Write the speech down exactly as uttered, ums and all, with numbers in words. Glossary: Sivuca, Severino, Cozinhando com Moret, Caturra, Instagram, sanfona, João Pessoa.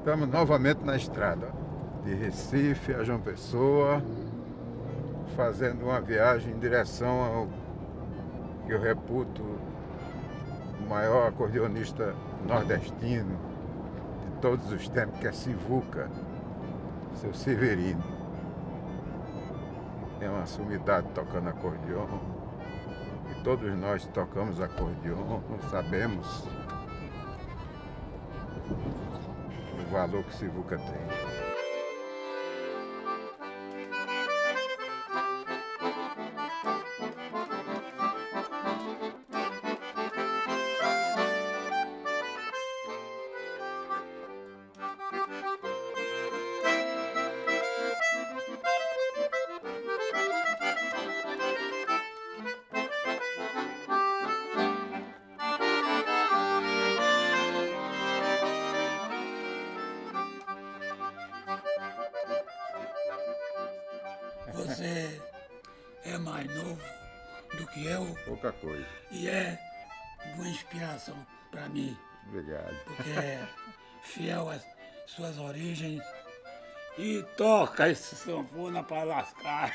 Estamos novamente na estrada de Recife a João Pessoa, fazendo uma viagem em direção ao que eu reputo o maior acordeonista nordestino de todos os tempos, que é Sivuca, seu Severino. É uma sumidade tocando acordeon, e todos nós tocamos acordeon, sabemos o valor que Sivuca tem. Você é mais novo do que eu. Pouca coisa. E é uma inspiração para mim. Obrigado. Porque é fiel às suas origens e toca esse sanfona para lascar.